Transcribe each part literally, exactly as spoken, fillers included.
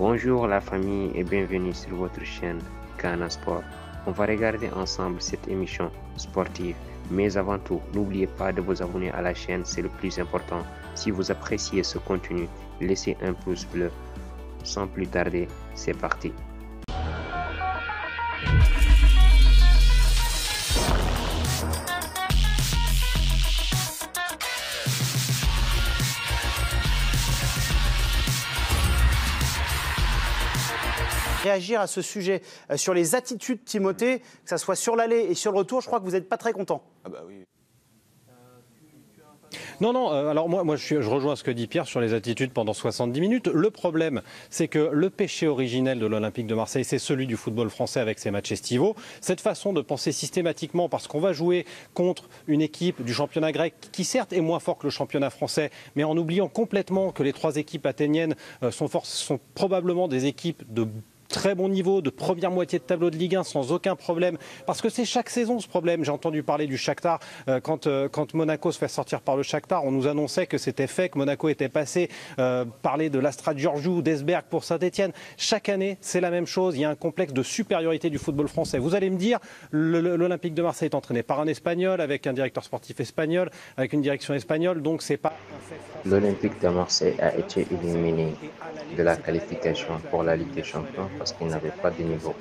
Bonjour la famille et bienvenue sur votre chaîne Canasport. On va regarder ensemble cette émission sportive. Mais avant tout, n'oubliez pas de vous abonner à la chaîne, c'est le plus important. Si vous appréciez ce contenu, laissez un pouce bleu. Sans plus tarder, c'est parti. Réagir à ce sujet, euh, sur les attitudes, Timothée, que ce soit sur l'aller et sur le retour, je crois que vous n'êtes pas très content. Ah bah oui. Non, non, euh, alors moi, moi je, suis, je rejoins ce que dit Pierre sur les attitudes pendant soixante-dix minutes. Le problème, c'est que le péché originel de l'Olympique de Marseille, c'est celui du football français avec ses matchs estivaux. Cette façon de penser systématiquement, parce qu'on va jouer contre une équipe du championnat grec qui certes est moins fort que le championnat français, mais en oubliant complètement que les trois équipes athéniennes euh, sont, force, sont probablement des équipes de très bon niveau, de première moitié de tableau de Ligue un sans aucun problème, parce que c'est chaque saison ce problème. J'ai entendu parler du Shakhtar, euh, quand, euh, quand Monaco se fait sortir par le Shakhtar, on nous annonçait que c'était fait, que Monaco était passé, euh, parler de l'Astra Giorgio, d'Esberg pour Saint-Etienne. Chaque année, c'est la même chose, il y a un complexe de supériorité du football français. Vous allez me dire, l'Olympique de Marseille est entraîné par un Espagnol, avec un directeur sportif espagnol, avec une direction espagnole, donc c'est pas... L'Olympique de Marseille a été éliminé de la qualification pour la Ligue des Champions parce qu'il n'avait pas de niveau.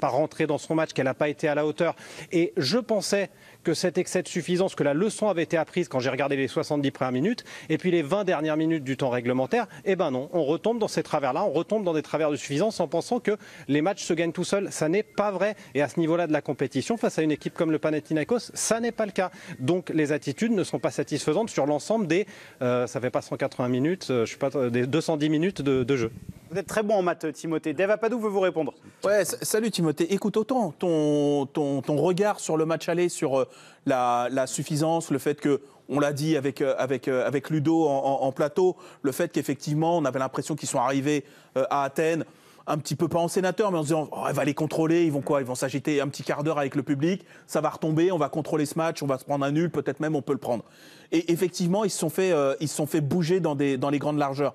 Pas rentrée dans son match, qu'elle n'a pas été à la hauteur. Et je pensais que cet excès de suffisance, que la leçon avait été apprise quand j'ai regardé les soixante-dix premières minutes et puis les vingt dernières minutes du temps réglementaire, eh ben non, on retombe dans ces travers-là, on retombe dans des travers de suffisance en pensant que les matchs se gagnent tout seuls. Ça n'est pas vrai. Et à ce niveau-là de la compétition, face à une équipe comme le Panathinaikos, ça n'est pas le cas. Donc les attitudes ne sont pas satisfaisantes sur l'ensemble des, euh, ça fait pas cent quatre-vingts minutes, euh, je sais pas, des deux cent dix minutes de, de jeu. Vous êtes très bon en maths, Timothée. Dave Apadou veut vous répondre. Ouais, salut Timothée. Écoute, autant ton, ton, ton regard sur le match aller, sur la, la suffisance, le fait que, on l'a dit avec, avec, avec Ludo en, en, en plateau, le fait qu'effectivement, on avait l'impression qu'ils sont arrivés à Athènes, un petit peu pas en sénateur, mais en se disant, oh, elle va les contrôler, ils vont quoi? Ils vont s'agiter un petit quart d'heure avec le public, ça va retomber, on va contrôler ce match, on va se prendre un nul, peut-être même on peut le prendre. Et effectivement, ils se sont fait, euh, ils se sont fait bouger dans, des, dans les grandes largeurs.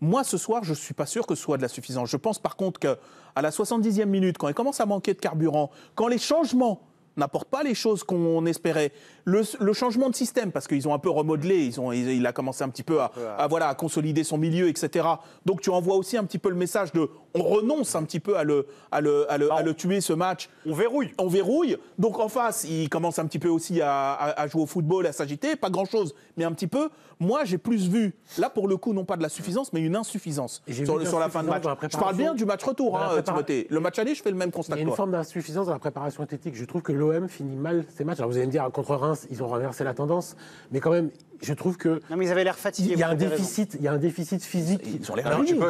Moi, ce soir, je ne suis pas sûr que ce soit de la suffisance. Je pense par contre qu'à la soixante-dixième minute, quand il commence à manquer de carburant, quand les changements n'apportent pas les choses qu'on espérait, le, le changement de système, parce qu'ils ont un peu remodelé, ils ont, il, il a commencé un petit peu à, à, voilà, à consolider son milieu, et cetera. Donc tu envoies aussi un petit peu le message de on renonce un petit peu à le, à le, à le, à le tuer ce match. On verrouille. On verrouille. Donc en face, il commence un petit peu aussi à, à, à jouer au football, à s'agiter, pas grand-chose, mais un petit peu. Moi, j'ai plus vu, là pour le coup, non pas de la suffisance, mais une insuffisance sur, le, sur la fin de match. Je parle bien du match retour, hein, Timothée. Le match aller, je fais le même constat. Il y a une forme d'insuffisance dans la préparation athlétique. Je trouve que l'O M finit mal ces matchs. Alors vous allez me dire, contre Reims, ils ont renversé la tendance, mais quand même, je trouve que... Non, mais ils avaient l'air fatigués. Il y a un déficit, il y a un déficit physique. Ils ont l'air fatigués.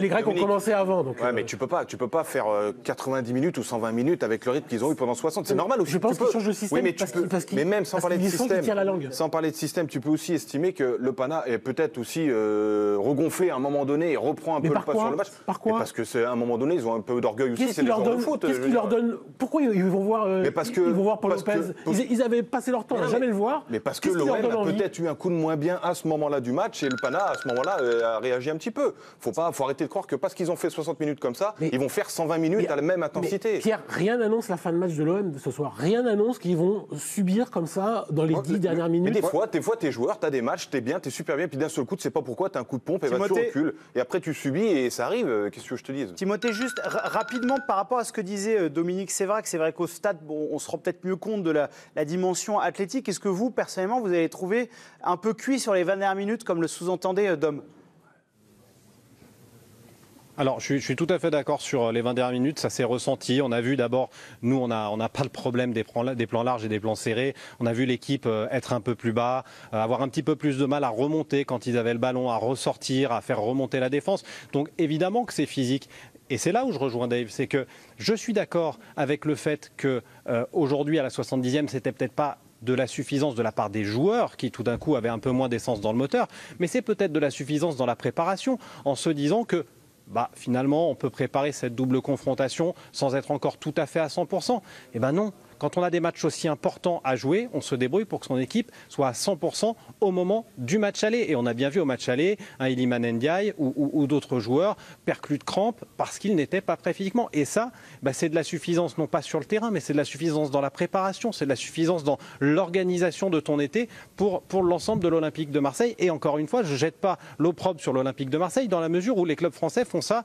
Les Grecs ont commencé avant. Donc ouais, euh... mais tu peux pas, tu peux pas faire quatre-vingt-dix minutes ou cent vingt minutes avec le rythme qu'ils ont eu pendant soixante. C'est normal aussi. Je pense qu'ils changent de système. Oui, mais, tu parce peux... parce mais même sans parler de système, sans parler de système, tu peux aussi estimer que le Pana est peut-être aussi euh, regonflé à un moment donné et reprend un mais peu le pas sur le match. Par quoi? Parce que c'est à un moment donné, ils ont un peu d'orgueil aussi. C'est leur faute. Qu'est-ce qu'ils leur donnent? Pourquoi ils vont voir? Ils vont voir Paul Lopez. Ils avaient passé leur temps à jamais le voir. Mais parce que l'O M a peut-être eu un coup de moins bien à ce moment-là du match et le Pana à ce moment-là euh, a réagi un petit peu. Faut pas, faut arrêter de croire que parce qu'ils ont fait soixante minutes comme ça, mais, ils vont faire cent vingt minutes mais, à la même intensité. Pierre, rien n'annonce la fin de match de l'O M de ce soir. Rien n'annonce qu'ils vont subir comme ça dans les dix dernières minutes. Mais des fois, des fois, t'es joueur, t'as des matchs, t'es bien, t'es super bien, puis d'un seul coup, tu sais pas pourquoi, t'as un coup de pompe et vas-tu recules. Et après, tu subis et ça arrive. Qu'est-ce que je te dise? Timothée, juste rapidement par rapport à ce que disait Dominique Sévrac, c'est vrai qu'au stade, bon, on se rend peut-être mieux compte de la, la dimension athlétique. Est-ce que vous, personnellement, vous avez trouvé un peu cuit sur les vingt dernières minutes, comme le sous-entendait Dom? Alors, je suis, je suis tout à fait d'accord sur les vingt dernières minutes, ça s'est ressenti. On a vu d'abord, nous, on n'a on a pas le problème des plans, des plans larges et des plans serrés. On a vu l'équipe être un peu plus bas, avoir un petit peu plus de mal à remonter quand ils avaient le ballon, à ressortir, à faire remonter la défense. Donc, évidemment que c'est physique. Et c'est là où je rejoins Dave, c'est que je suis d'accord avec le fait qu'aujourd'hui, euh, à la soixante-dixième, c'était peut-être pas de la suffisance de la part des joueurs qui tout d'un coup avaient un peu moins d'essence dans le moteur, mais c'est peut-être de la suffisance dans la préparation en se disant que bah, finalement on peut préparer cette double confrontation sans être encore tout à fait à cent pour cent. Eh ben non, quand on a des matchs aussi importants à jouer, on se débrouille pour que son équipe soit à cent pour cent au moment du match aller. Et on a bien vu au match aller, un hein, Iliman Ndiaye ou, ou, ou d'autres joueurs perclus de crampes parce qu'ils n'étaient pas prêts physiquement. Et ça, bah, c'est de la suffisance, non pas sur le terrain, mais c'est de la suffisance dans la préparation, c'est de la suffisance dans l'organisation de ton été pour, pour l'ensemble de l'Olympique de Marseille. Et encore une fois, je ne jette pas l'opprobre sur l'Olympique de Marseille dans la mesure où les clubs français font ça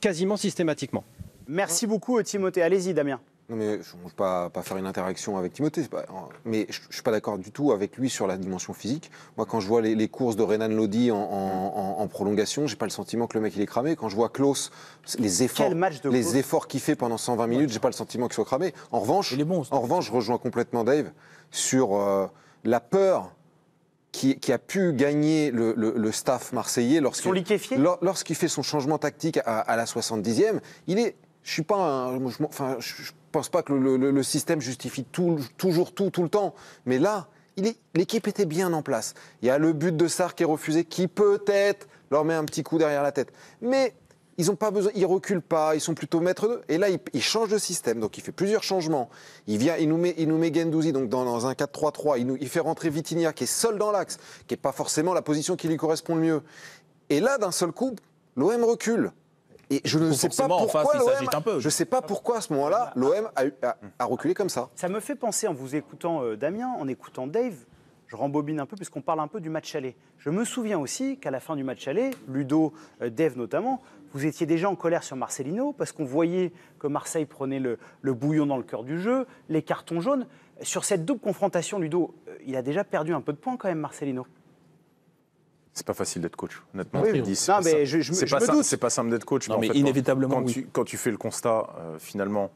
quasiment systématiquement. Merci beaucoup Timothée. Allez-y Damien. Non mais je ne veux pas, pas faire une interaction avec Timothée, pas, mais je ne suis pas d'accord du tout avec lui sur la dimension physique. Moi, quand je vois les, les courses de Renan Lodi en, en, en, en prolongation, je n'ai pas le sentiment que le mec il est cramé. Quand je vois Klaus, les efforts les efforts qu'il fait pendant cent vingt minutes, je n'ai pas le sentiment qu'il soit cramé. En revanche, bon, en revanche, je rejoins complètement Dave sur euh, la peur Qui, qui a pu gagner le, le, le staff marseillais lorsqu'il lorsqu'il fait son changement tactique à, à la soixante-dixième. Il est, je suis pas, un, je, enfin, je, je pense pas que le, le, le système justifie tout, toujours tout, tout le temps. Mais là, l'équipe était bien en place. Il y a le but de Sarr qui est refusé, qui peut-être leur met un petit coup derrière la tête. Mais ils ont pas besoin, ils reculent pas, ils sont plutôt maîtres d'eux. Et là, il, il change de système, donc il fait plusieurs changements. Il vient, il nous met, il nous met Guendouzi, donc dans, dans un quatre trois trois. Il, il fait rentrer Vitinha, qui est seul dans l'axe, qui est pas forcément la position qui lui correspond le mieux. Et là, d'un seul coup, l'O M recule. Et je ne sais pas pourquoi l'O M. Je sais pas pourquoi à ce moment-là, l'O M a, a, a reculé comme ça. Ça me fait penser, en vous écoutant euh, Damien, en écoutant Dave. Je rembobine un peu puisqu'on parle un peu du match aller. Je me souviens aussi qu'à la fin du match aller, Ludo, Dave notamment, vous étiez déjà en colère sur Marcelino parce qu'on voyait que Marseille prenait le, le bouillon dans le cœur du jeu, les cartons jaunes. Sur cette double confrontation, Ludo, il a déjà perdu un peu de points quand même, Marcelino. C'est pas facile d'être coach, honnêtement. Oui, oui. Non, mais je, je, je pas me doute. C'est pas simple d'être coach. Non, mais, mais fait, inévitablement, quand, oui. tu, quand tu fais le constat, euh, finalement,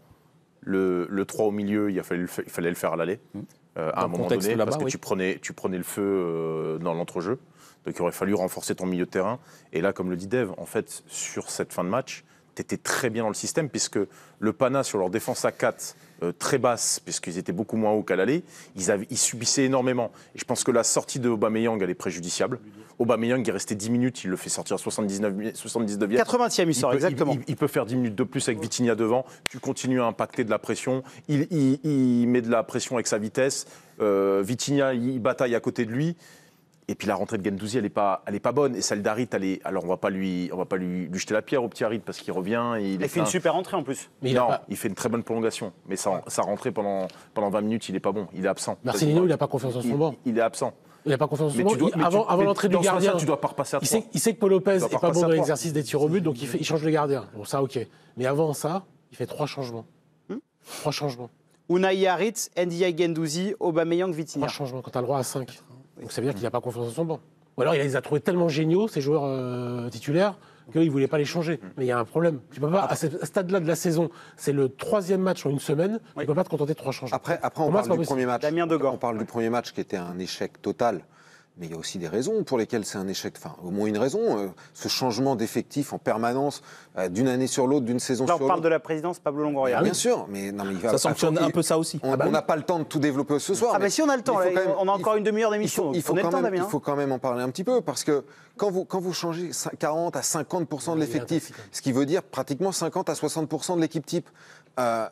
le, le trois au milieu, il, a fallu, il fallait le faire à l'aller. Mm. Euh, à un moment donné, parce que oui. tu, prenais, tu prenais le feu euh, dans l'entrejeu. Donc il aurait fallu renforcer ton milieu de terrain. Et là, comme le dit Dave, en fait, sur cette fin de match, tu étais très bien dans le système, puisque le Pana, sur leur défense à quatre, euh, très basse, puisqu'ils étaient beaucoup moins hauts qu'à l'aller, ils, ils subissaient énormément. Et je pense que la sortie de Aubameyang, elle est préjudiciable. Aubameyang, il est resté dix minutes, il le fait sortir à soixante-dix-neuvième. quatre-vingtième, il sort, il peut, exactement. Il, il peut faire dix minutes de plus avec Vitinha devant. Tu continues à impacter de la pression. Il, il, il met de la pression avec sa vitesse. Euh, Vitinha, il bataille à côté de lui. Et puis la rentrée de Gendouzi, elle n'est pas, pas bonne. Et celle d'Harit, elle est... alors on va pas lui, on va pas lui, lui jeter la pierre au petit Harit parce qu'il revient. Et il il fait un... une super rentrée en plus. Mais non, il, pas... il fait une très bonne prolongation. Mais sa, sa rentrée pendant, pendant vingt minutes, il n'est pas bon. Il est absent. Marcelino, il n'a pas confiance en son banc. Il est absent. Il n'a pas confiance en son banc. Avant, avant l'entrée du gardien, ça, tu dois pas repasser à trois. Il sait, il sait que Paul Lopez n'est pas bon dans l'exercice des tirs au but, donc il, fait, il change le gardien. Bon, ça, ok. Mais avant ça, il fait trois changements. Hum trois changements. Unai Harit, Ndiaye Guendouzi, Aubameyang, Vitinha. Trois changements quand tu as le droit à cinq. Donc ça veut dire qu'il n'a pas confiance en son banc. Ou alors il les a trouvés tellement géniaux, ces joueurs euh, titulaires, qu'il ne voulait pas les changer. Mais il y a un problème. Tu peux pas, à ce stade-là de la saison, c'est le troisième match en une semaine, oui. Tu ne peux pas te contenter de trois changements. Après, après on, on parle, parle du premier match. Damien Degord. On parle du premier match qui était un échec total. Mais il y a aussi des raisons pour lesquelles c'est un échec. Enfin, au moins une raison, euh, ce changement d'effectif en permanence, euh, d'une année sur l'autre, d'une saison sur l'autre. Là, on parle de la présidence Pablo Longoria. Bien sûr, mais, non, mais il va, ça sanctionne un peu ça aussi. On ah bah n'a pas le temps de tout développer ce soir. Ah mais bah si on a le temps, là, même, on a encore faut, une demi-heure d'émission. Il, faut, il, faut hein. il faut quand même en parler un petit peu, parce que quand vous, quand vous changez quarante à cinquante pour cent de l'effectif, ce qui veut dire pratiquement cinquante à soixante pour cent de l'équipe type, euh,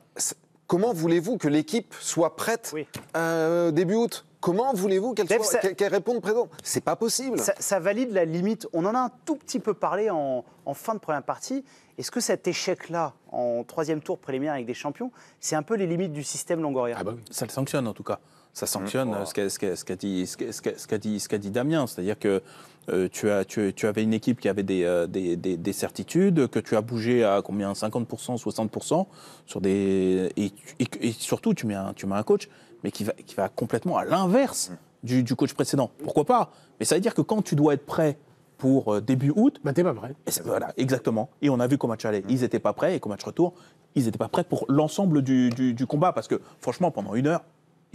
comment voulez-vous que l'équipe soit prête oui. euh, début août ? Comment voulez-vous qu'elle qu qu réponde présent? C'est pas possible. Ça, ça valide la limite. On en a un tout petit peu parlé en, en fin de première partie. Est-ce que cet échec-là, en troisième tour préliminaire avec des champions, c'est un peu les limites du système Longoria? Ah bah oui. Ça le sanctionne en tout cas. Ça sanctionne mmh. ce qu'a ce qu'a, ce qu'a dit, ce qu'a, ce qu'a dit, ce qu'a dit Damien. C'est-à-dire que euh, tu, as, tu, tu avais une équipe qui avait des, euh, des, des, des certitudes, que tu as bougé à combien, cinquante pour cent, soixante pour cent sur des, et, et, et surtout, tu mets un, tu mets un coach mais qui va, qui va complètement à l'inverse du, du coach précédent. Pourquoi pas? Mais ça veut dire que quand tu dois être prêt pour début août... Bah, t'es pas prêt. Voilà, exactement. Et on a vu qu'au match aller, ils n'étaient pas prêts, et qu'au match retour, ils n'étaient pas prêts pour l'ensemble du, du, du combat. Parce que, franchement, pendant une heure,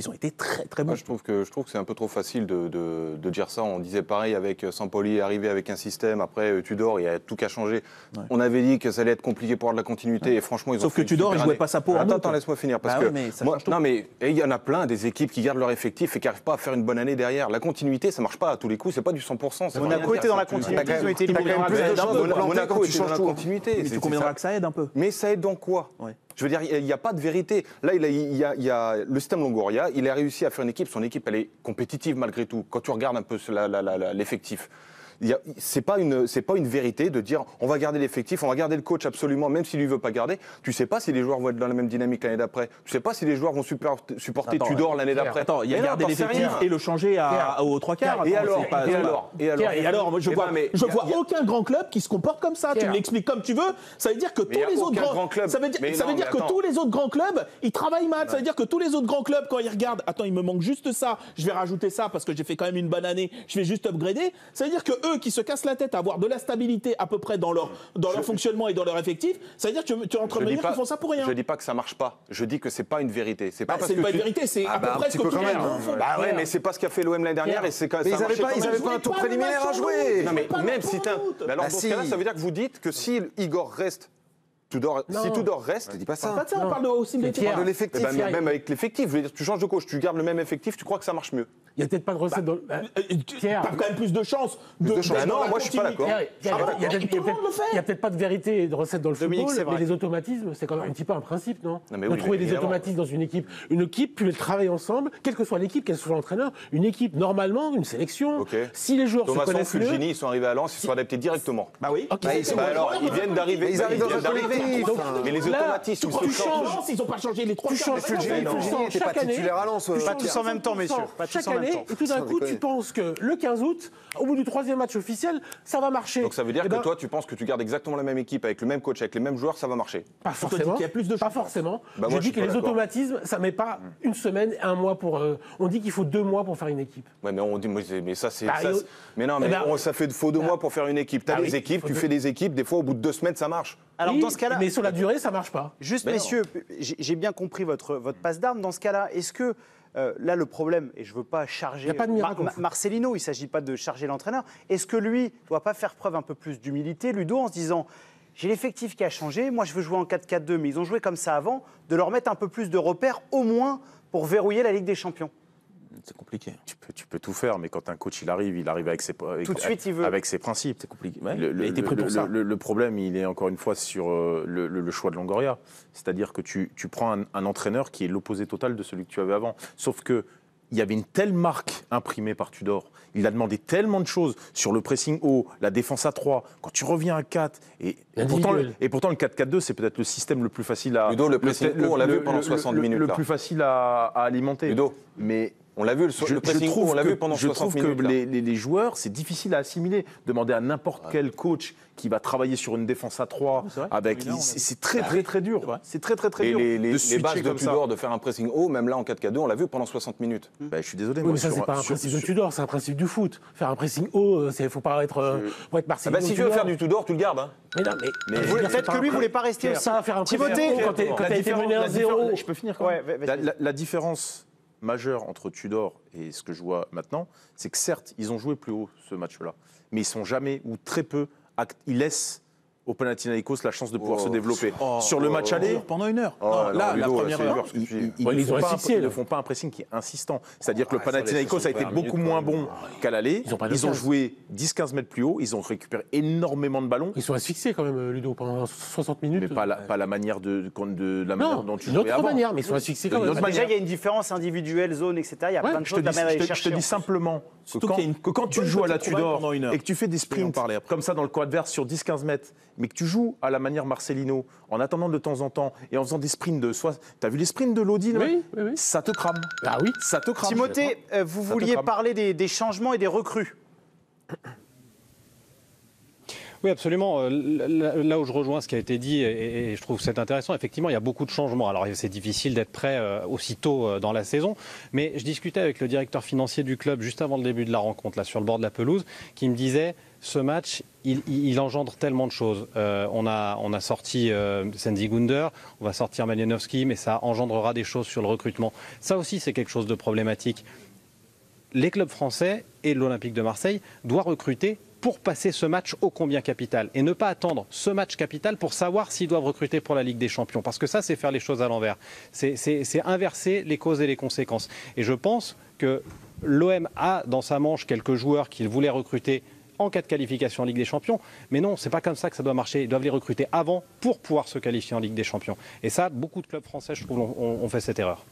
ils ont été très, très bons. Ouais, je trouve que, je trouve que c'est un peu trop facile de, de, de dire ça. On disait pareil avec Sampoli, arrivé avec un système, après Tudor, il y a tout qu'à changer. Ouais. On avait dit que ça allait être compliqué pour avoir de la continuité, ouais. Et franchement, ils Sauf ont que Tudor, il jouait pas sa peau. Attends, attends, laisse-moi finir. Parce bah que ouais, mais moi, non, mais il y en a plein des équipes qui gardent leur effectif et qui n'arrivent pas à faire une bonne année derrière. La continuité, ça marche pas à tous les coups, c'est pas du cent pour cent. On a côté dans la continuité. Ils ont été plus de chances. Monaco, tu changes la continuité. Mais tu conviendras que ça aide un peu. Mais ça aide dans quoi ? Je veux dire, il n'y a pas de vérité. Là, il y a, il y a, il y a le système Longoria, il a réussi à faire une équipe. Son équipe, elle est compétitive malgré tout. Quand tu regardes un peu la, la, la, la, l'effectif, c'est pas une, c'est pas une vérité de dire on va garder l'effectif, on va garder le coach absolument, même s'il lui veut pas garder. Tu sais pas si les joueurs vont être dans la même dynamique l'année d'après. Tu sais pas si les joueurs vont super, supporter attends, Tudor l'année d'après. Attends, il y a garder l'effectif et le changer à, à, aux trois quarts. Et, attends, alors, pas, et, alors, et alors, et alors, je vois, ben, mais, je vois a, aucun grand club qui se comporte comme ça. Tu me l'expliques comme tu veux. Ça veut dire que tous les autres grands clubs, ça veut dire, ça veut dire que tous les autres grands clubs, ils travaillent mal. Ça veut dire que tous les autres grands clubs, quand ils regardent, attends, il me manque juste ça, je vais rajouter ça parce que j'ai fait quand même une bonne année, je vais juste upgrader. C'est-à-dire que eux qui se cassent la tête à avoir de la stabilité à peu près dans leur, dans leur je, fonctionnement et dans leur effectif, ça veut dire que tu, tu es en train de me dire qu'ils font ça pour rien. Je ne dis pas que ça ne marche pas, je dis que ce n'est pas une vérité. C'est pas, bah, parce que pas tu... une vérité, c'est ah à bah, peu près ce que tout le monde fait. Bah ouais, mais c'est pas ce qu'a fait l'O M l'année dernière. Et quand, mais ça ils n'avaient pas, ils avaient pas un tour préliminaire à jouer. Non mais même si tu as... Alors dans ce cas-là, ça veut dire que vous dites que si Igor reste... Tudor, si Tudor reste, dis pas ça. Pas ça, on parle aussi de l'effectif. Eh ben, même avec l'effectif, je veux dire, tu changes de coach, tu gardes le même effectif, tu crois que ça marche mieux. Il n'y a peut-être pas de recette. Bah, dans... euh, Pierre, t'as quand même plus de chances. De... De chance. Non, moi je suis pas d'accord. Il n'y a, a, a, a peut-être pas de vérité et de recette dans le Dominique, football, mais les automatismes, c'est quand même oui. un petit peu un principe, non, non mais oui, de trouver des automatismes dans une équipe. Une équipe, puis les travailler ensemble, quelle que soit l'équipe, quel que soit l'entraîneur, une équipe normalement, une sélection. Okay. Si les joueurs Thomas se connaissent mieux. Fulgini, ils sont arrivés à Lens, ils sont adaptés directement. Bah oui. Alors ils viennent d'arriver. Ils arrivent dans le collectif. Donc, mais les automatismes, tu changes. Ils ont pas changé les trois quarts. Fulgini n'était pas titulaire à Lens. Pas tous en même temps, messieurs. Chaque année, et tout d'un coup, déconner. Tu penses que le quinze août, au bout du troisième match officiel, ça va marcher. Donc ça veut dire et que ben... toi, tu penses que tu gardes exactement la même équipe, avec le même coach, avec les mêmes joueurs, ça va marcher. Pas forcément. Il y a plus de pas forcément. Bah je moi, dis je que les automatismes, ça met pas une semaine, un mois pour. Euh, on dit qu'il faut deux mois pour faire une équipe. Ouais, mais on dit, mais ça c'est. Bah, mais non, mais bah, on, ça fait faut deux bah, mois pour faire une équipe. T'as bah, des oui, équipes, tu deux. fais des équipes. Des fois, au bout de deux semaines, ça marche. Alors oui, dans ce cas-là, mais sur la durée, ça marche pas. Juste, messieurs, j'ai bien compris votre votre passe d'armes. Dans ce cas-là, est-ce que Euh, là, le problème, et je ne veux pas charger pas Mar Mar Marcelino, il ne s'agit pas de charger l'entraîneur, est-ce que lui ne doit pas faire preuve un peu plus d'humilité, Ludo, en se disant « j'ai l'effectif qui a changé, moi je veux jouer en quatre quatre deux, mais ils ont joué comme ça avant, de leur mettre un peu plus de repères, au moins pour verrouiller la Ligue des Champions ». C'est compliqué. Tu peux, tu peux tout faire, mais quand un coach il arrive, il arrive avec ses, avec, tout de suite, il veut. Avec ses principes. C'est compliqué. Ouais, le, le, il était prêt le, pour le, ça. Le, le problème, il est encore une fois sur euh, le, le choix de Longoria. C'est-à-dire que tu, tu prends un, un entraîneur qui est l'opposé total de celui que tu avais avant. Sauf que il y avait une telle marque imprimée par Tudor. Il a demandé tellement de choses sur le pressing haut, la défense à trois. Quand tu reviens à quatre, et, et, pourtant, le, et pourtant le quatre quatre deux, c'est peut-être le système le plus facile à... Ludo, le pressing haut, on l'a vu pendant soixante minutes. Le plus facile à, à alimenter. Ludo, mais... On l'a vu, le, je, le pressing haut, on l'a vu pendant soixante minutes. Je trouve que les, les, les joueurs, c'est difficile à assimiler. Demander à n'importe ah. quel coach qui va travailler sur une défense à trois, avec, c'est très, très, très dur. C'est très, très, très et dur. Les, les, de les bases de Tudor, de faire un pressing haut, même là en quatre quatre deux, on l'a vu pendant soixante minutes. Mmh. Bah, je suis désolé. Oui, moi, mais ça, c'est pas un principe sur, de Tudor, c'est un principe du foot. Faire un pressing haut, il faut pas être, euh, faut être Marseillais. Ah bah, si tu veux faire du Tudor, tu le gardes. Hein. Mais non, mais. Peut-être que lui, vous ne voulez pas rester. Ça, faire un pressing haut, quand tu as été mené un zéro. Je peux finir quand même. La différence majeur entre Tudor et ce que je vois maintenant, c'est que certes, ils ont joué plus haut ce match-là, mais ils sont jamais ou très peu, ils laissent au Panathinaïkos la chance de pouvoir oh. se développer. Oh. Sur le match aller, oh. pendant une heure. Oh. Non, là, non, la Ludo, première heure, ils, ils, ils, ouais, ils, ils ont pas, ils ne font pas un pressing qui est insistant. C'est-à-dire oh, que ouais, le Panathinaïkos a été beaucoup moins bon qu'à l'aller. Ils ont, ils ont joué dix quinze mètres plus haut, ils ont récupéré énormément de ballons. Ils sont asphyxiés quand même, Ludo, pendant soixante minutes. Mais pas la, pas la manière, de, de, de, la manière non, dont tu jouais avant. Une autre manière, mais ils sont asphyxiés quand même. Déjà, il y a une différence individuelle, zone, et cetera. Il y a plein de choses à aller chercher. Je te dis simplement que quand tu joues à la Tudor et que tu fais des sprints comme ça dans le camp adverse sur dix quinze mètres, mais que tu joues à la manière Marcelino, en attendant de temps en temps et en faisant des sprints de... Soit... T'as vu les sprints de Lodi? Oui, oui, oui. Ça te crame. Ah oui, ça te crame. Timothée, euh, vous ça vouliez parler des, des changements et des recrues. Oui, absolument. Là où je rejoins ce qui a été dit, et je trouve c'est intéressant, effectivement, il y a beaucoup de changements. Alors, c'est difficile d'être prêt aussitôt dans la saison, mais je discutais avec le directeur financier du club juste avant le début de la rencontre, là, sur le bord de la pelouse, qui me disait... Ce match, il, il engendre tellement de choses. Euh, on, a, on a sorti euh, Sandy Gunder, on va sortir Malianowski, mais ça engendrera des choses sur le recrutement. Ça aussi, c'est quelque chose de problématique. Les clubs français et l'Olympique de Marseille doivent recruter pour passer ce match ô combien capital et ne pas attendre ce match capital pour savoir s'ils doivent recruter pour la Ligue des Champions. Parce que ça, c'est faire les choses à l'envers. C'est, c'est, c'est inverser les causes et les conséquences. Et je pense que l'O M a dans sa manche quelques joueurs qu'il voulait recruter en cas de qualification en Ligue des Champions. Mais non, c'est pas comme ça que ça doit marcher. Ils doivent les recruter avant pour pouvoir se qualifier en Ligue des Champions. Et ça, beaucoup de clubs français, je trouve, ont, ont fait cette erreur.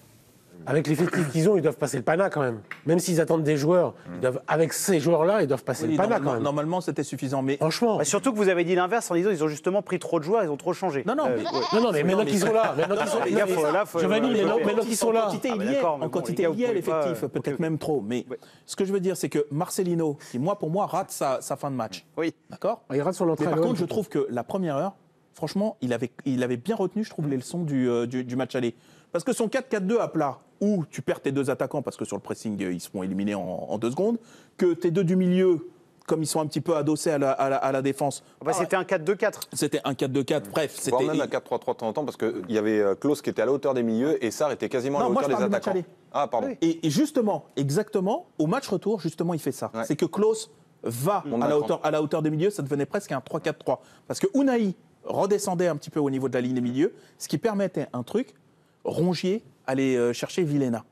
Avec l'effectif qu'ils ont, ils doivent passer le Pana quand même. Même s'ils attendent des joueurs, ils doivent, avec ces joueurs-là, ils doivent passer oui, le Pana quand même. Normalement, c'était suffisant, mais franchement. Bah, surtout que vous avez dit l'inverse en disant ils ont justement pris trop de joueurs, ils ont trop changé. Non, non, euh, mais, ouais. non, non, mais maintenant qu'ils sont là, maintenant qu'ils sont là, maintenant qu'ils sont là, en quantité il y a l'effectif, peut-être même trop. Mais ce que je veux dire, c'est que Marcelino, qui moi pour moi rate sa fin de match. Oui. D'accord. Il rate son entraînement. Par contre, je trouve que la première heure, franchement, il avait, il avait bien retenu, je trouve, les leçons du match aller. Parce que son quatre quatre deux à plat, où tu perds tes deux attaquants parce que sur le pressing, ils seront éliminés en, en deux secondes, que tes deux du milieu, comme ils sont un petit peu adossés à la, à la, à la défense. Bah, c'était un quatre deux quatre. C'était un quatre deux quatre, bref. C'était même un quatre trois trois de temps en temps, parce qu'il y avait Klose qui était à la hauteur des milieux et Sarr était quasiment à la non, hauteur moi, je des attaquants. De ah, pardon. Oui. Et, et justement, exactement, au match retour, justement, il fait ça. Ouais. C'est que Klose va on à la, hauteur, à la hauteur des milieux, ça devenait presque un trois quatre trois. Parce que Unai redescendait un petit peu au niveau de la ligne des milieux, ce qui permettait un truc. Rongier allait chercher Vilhena.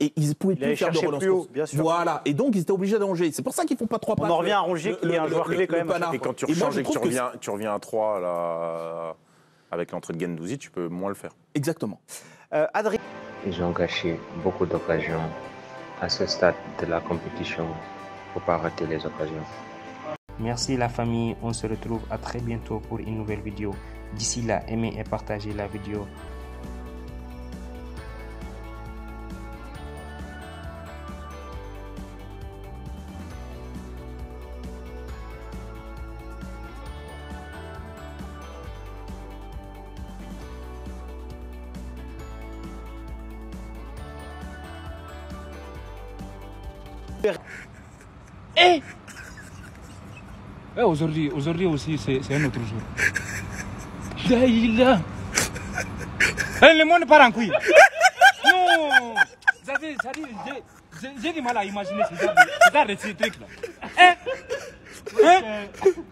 Et ils ne pouvaient plus faire de relance. Voilà. Et donc, ils étaient obligés d'allonger. C'est pour ça qu'ils ne font pas trois passes. On en revient à Rongier qui est un joueur clé quand même. Et quand tu rechanges et que tu reviens, tu reviens à trois là, avec l'entrée de Gendouzi, tu peux moins le faire. Exactement. Euh, Adrien. Ils ont gâché beaucoup d'occasions à ce stade de la compétition. Il ne faut pas rater les occasions. Merci la famille. On se retrouve à très bientôt pour une nouvelle vidéo. D'ici là, aimez et partagez la vidéo. Hey hey, aujourd'hui, aujourd'hui aussi, c'est un autre jour. Daïla. Le monde part en couille. Non. J'ai du mal à imaginer ces trucs-là. Hein? Hein?